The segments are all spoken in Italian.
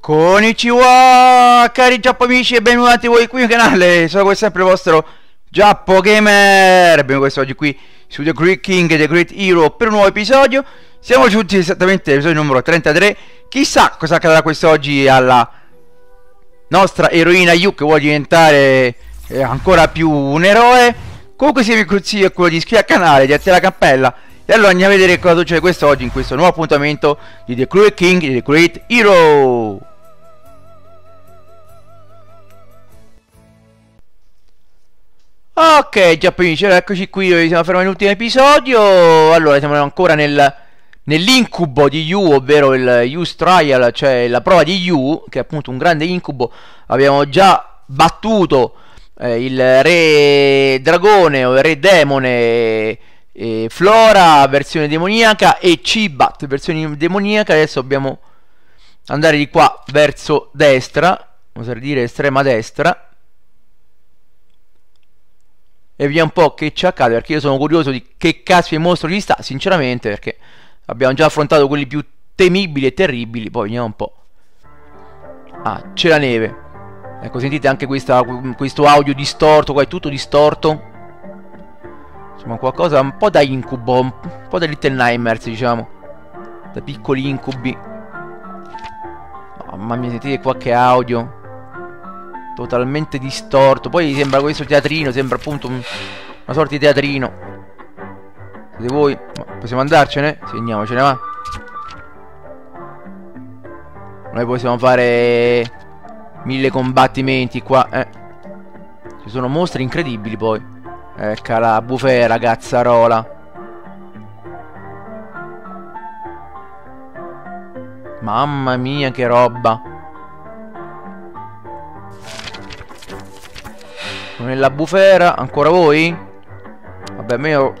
Konnichiwa, cari Giappo amici e benvenuti voi qui nel canale. Sono come sempre il vostro GiappoGamer. Benvenuti oggi qui su The Cruel King and The Great Hero per un nuovo episodio. Siamo giunti esattamente all'episodio numero 33. Chissà cosa accadrà quest'oggi alla nostra eroina Yu, che vuole diventare ancora più un eroe. Comunque se vi consiglio è quello di iscrivervi al canale, di attivare la cappella. E allora andiamo a vedere cosa succede quest'oggi in questo nuovo appuntamento di The Cruel King and The Great Hero. Ok, giapponesi, eccoci qui, siamo fermi all'ultimo episodio. Allora, siamo ancora nell'incubo di Yu, ovvero il Yu's Trial, cioè la prova di Yu, che è appunto un grande incubo. Abbiamo già battuto il re dragone o il re demone, Flora, versione demoniaca, e Chibat, versione demoniaca. Adesso dobbiamo andare di qua verso destra, oserei dire estrema destra. E vediamo un po' che ci accade, perché io sono curioso di che cazzo di mostro gli sta, sinceramente, perché abbiamo già affrontato quelli più temibili e terribili. Poi vediamo un po'. Ah, c'è la neve. Ecco, sentite anche questo audio distorto, qua è tutto distorto. Insomma, qualcosa un po' da incubo, un po' da Little Nightmares, diciamo. Da piccoli incubi. Mamma mia, sentite qua che audio totalmente distorto. Poi sembra questo teatrino, sembra appunto una sorta di teatrino. Siete voi? Ma possiamo andarcene? Sì, andiamocene, va. Noi possiamo fare mille combattimenti qua, eh. Ci sono mostri incredibili poi. Ecco la bufera, cazzarola. Mamma mia che roba. Nella bufera, ancora voi? Vabbè, io,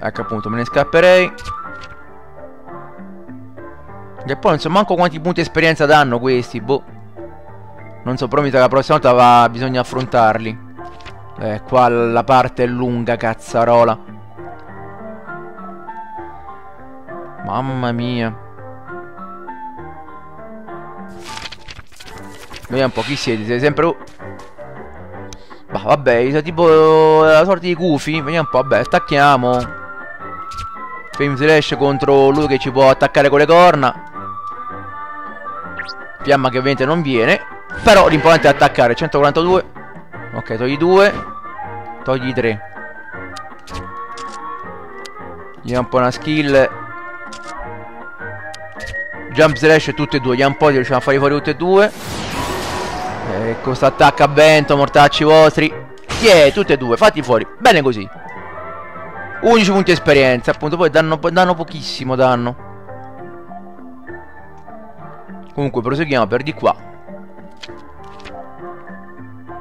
ecco appunto, me ne scapperei. E poi non so manco quanti punti esperienza danno questi, boh. Non so, però mi sa che la prossima volta bisogna affrontarli. Qua la parte è lunga, cazzarola. Mamma mia. Vediamo un po' chi siete, siete sempre... Bah, vabbè, sono tipo la sorta di Goofy. Vediamo un po', vabbè, attacchiamo. Flame Slash contro lui che ci può attaccare con le corna. Fiamma che ovviamente non viene. Però l'importante è attaccare. 142. Ok, togli 2. Togli 3. Gli un po' una skill. Jump Slash tutte e due. Gli un po' li riusciamo a fare fuori tutte e due. Questo attacca a vento, mortacci vostri. Yeah, tutte e due, fatti fuori. Bene così. 11 punti esperienza, appunto. Poi danno pochissimo danno. Comunque proseguiamo per di qua.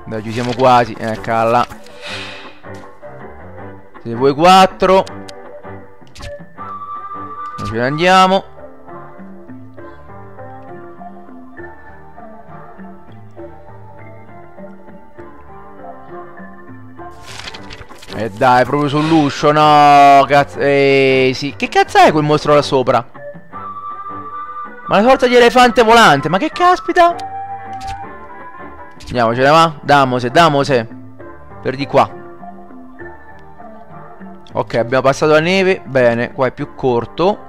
Beh, ci siamo quasi. Calla. Se vuoi 4. Noi ce ne andiamo. E dai, proprio sull'uscio, no, cazzo, sì. Che cazzo è quel mostro là sopra? Ma una sorta di elefante volante, ma che caspita? Andiamocene, va? Damose. Per di qua. Ok, abbiamo passato la neve, bene, qua è più corto.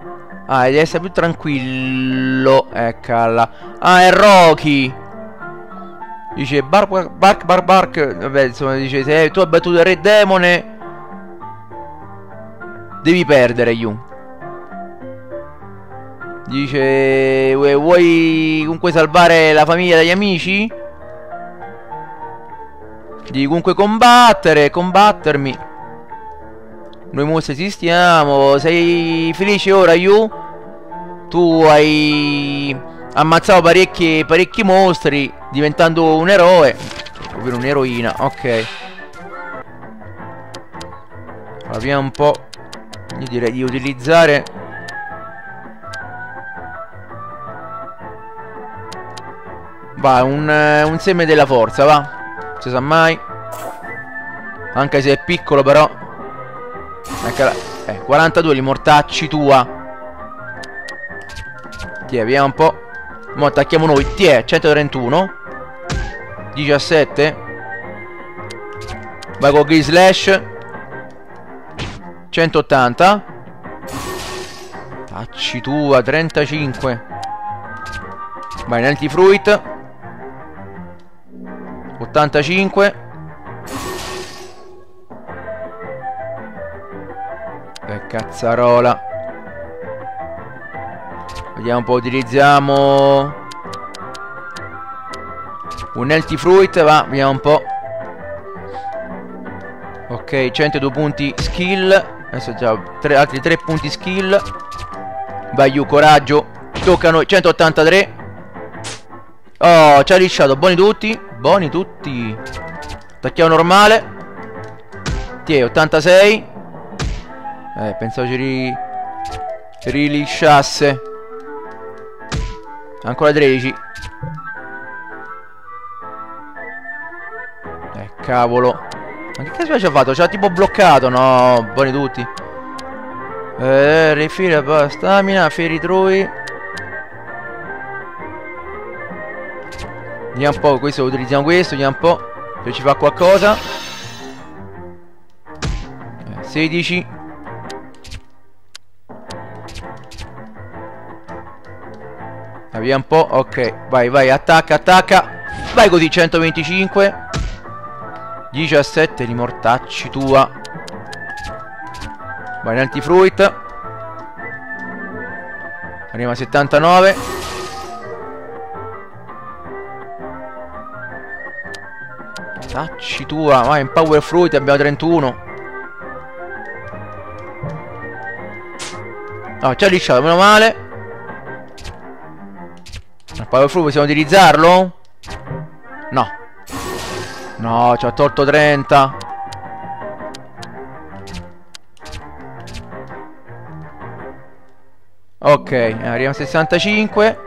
Ah, devi essere più tranquillo, eccola. Ah, è Rocky. Dice bark. Vabbè, insomma, dice se tu hai battuto il re demone devi perdere, Yu. Dice vuoi comunque salvare la famiglia dagli amici? Devi comunque combattermi. Noi mostri esistiamo. Sei felice ora, Yu? Tu hai ammazzavo parecchi mostri, diventando un eroe, ovvero un'eroina, ok. Allora, vediamo un po'. Io direi di utilizzare Va, un seme della forza, va. Non si sa mai. Anche se è piccolo, però. Anche la... 42 li mortacci tua. Tiè, via un po'. Mo' attacchiamo noi. Tiè, 131. 17. Vai con Gris Slash. 180. Tacci tua, 35. Vai in Antifruit. 85. Che cazzarola. Vediamo un po', utilizziamo un healthy fruit, va, vediamo un po'. Ok, 102 punti skill. Adesso già altri 3 punti skill. Vai Yu, coraggio. Tocca a noi, 183. Oh, ci ha lisciato, buoni tutti. Buoni tutti. Attacchiamo normale. Tiè, 86. Pensavo ci rilisciasse. Ancora 13. Cavolo. Ma che cazzo ci ha fatto? Ci ha tipo bloccato. No, buoni tutti. Refira stamina, Fairy Trui. Vediamo un po', questo utilizziamo questo, vediamo un po' se ci fa qualcosa. 16. Via un po', ok, vai, vai, attacca, attacca. Vai così, 125. 17, li mortacci tua. Vai in Antifruit. Arriva a 79. Mortacci tua, vai in Power Fruit, abbiamo 31. No, ci ha lisciato, meno male. Il Power Fruit possiamo utilizzarlo? No. No, ci ha tolto 30. Ok, arriviamo a 65.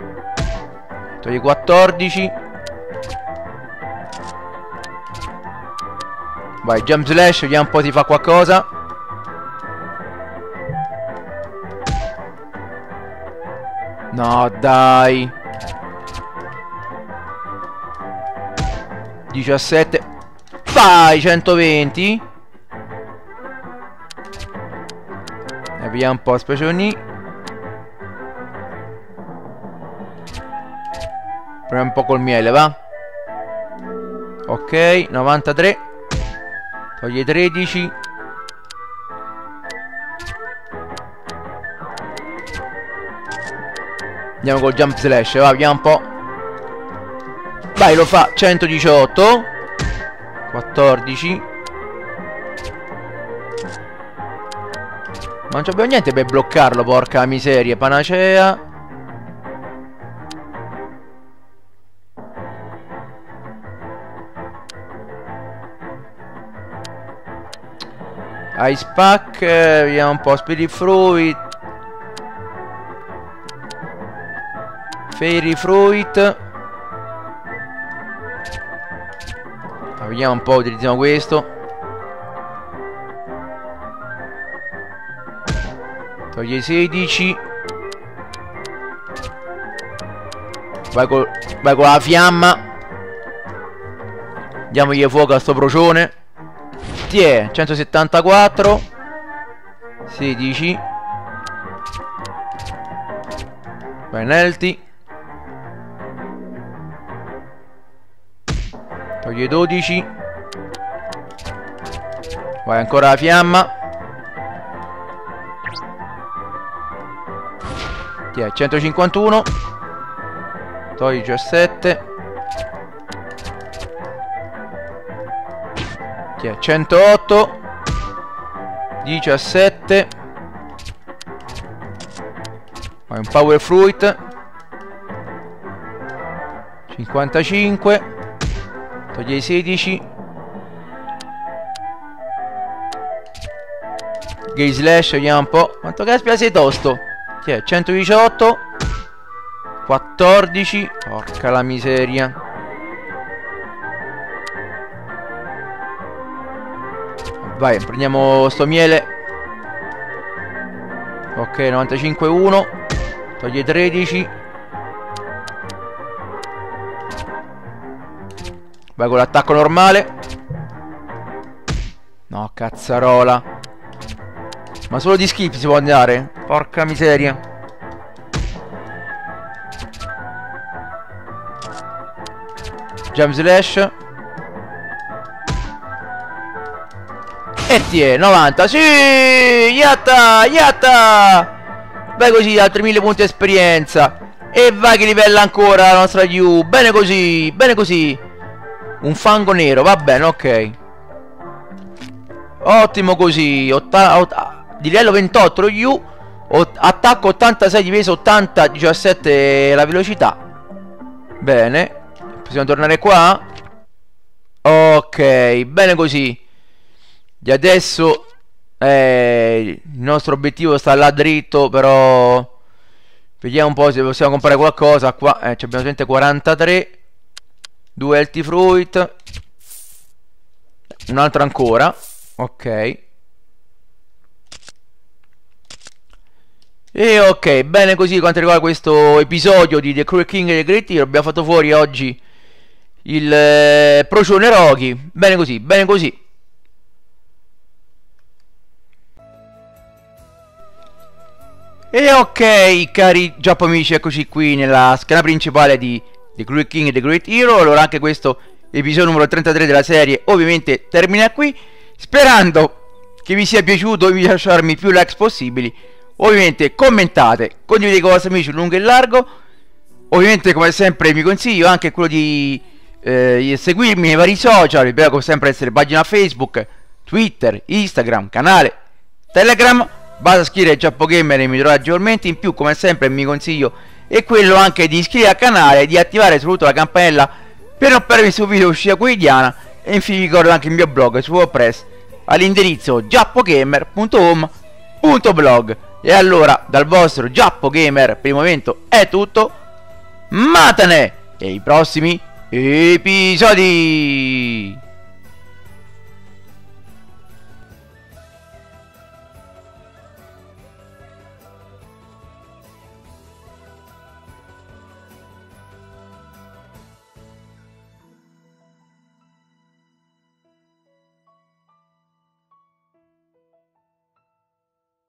Togli 14. Vai, Jump Slash, vediamo un po' se fa qualcosa. No, dai. 17. Vai, 120. E via un po', specioni. Proviamo un po' col miele, va. Ok, 93. Toglie 13. Andiamo col Jump Slash, va, via un po'. Vai, lo fa, 118. 14. Ma non abbiamo niente per bloccarlo, porca miseria. Panacea. Ice Pack. Vediamo un po', Spirit Fruit, Fairy Fruit. Vediamo un po', utilizziamo questo. Togli 16. Vai con la fiamma. Diamogli fuoco a sto procione. Tiè, 174. 16. Vai nelti. Togli 12. Vai ancora la fiamma. Tiè, 151. Togli 17. Tiè, 108. 17. Vai un Power Fruit. 55. Togli 16. Gay Slash, vediamo un po'. Quanto caspita sei tosto. Che è? 118. 14. Porca la miseria. Vai, prendiamo sto miele. Ok, 95-1. Toglie 13. Vai con l'attacco normale. No, cazzarola. Ma solo di skip si può andare? Porca miseria. Jump slash. E ti è 90. Sì! Yatta! Yatta! Vai così, altri 1000 punti esperienza. E vai che livella ancora la nostra Yu. Bene così, bene così. Un fango nero, va bene, ok. Ottimo così. Di livello 28 lo Yu. Attacco 86 di peso, 80, 17 la velocità. Bene. Possiamo tornare qua. Ok, bene così. E adesso il nostro obiettivo sta là dritto, però vediamo un po' se possiamo comprare qualcosa. Qua abbiamo solamente 43. 2 healthy fruit. Un altro ancora. Ok. E ok, bene così quanto riguarda questo episodio di The Cruel King and The Great Hero. Abbiamo fatto fuori oggi il procione Rocky. Bene così, bene così. E ok, cari giappamici, eccoci qui nella scala principale di The Cruel King and The Great Hero. Allora anche questo episodio numero 33 della serie ovviamente termina qui. Sperando che vi sia piaciuto e vi lasciarmi più likes possibili. Ovviamente commentate, condividete con i vostri amici lungo e largo. Ovviamente come sempre vi consiglio anche quello di seguirmi nei vari social. Vi prego come sempre essere pagina Facebook, Twitter, Instagram, canale Telegram. Basta scrivere GiappoGamer e mi troverà aggiornamenti. In più come sempre mi consiglio è quello anche di iscrivervi al canale e di attivare soprattutto la campanella per non perdere il suo video uscita quotidiana. E infine vi ricordo anche il mio blog su WordPress all'indirizzo giappogamer.home.blog. E allora dal vostro GiappoGamer per il momento è tutto. Matane! E i prossimi episodi!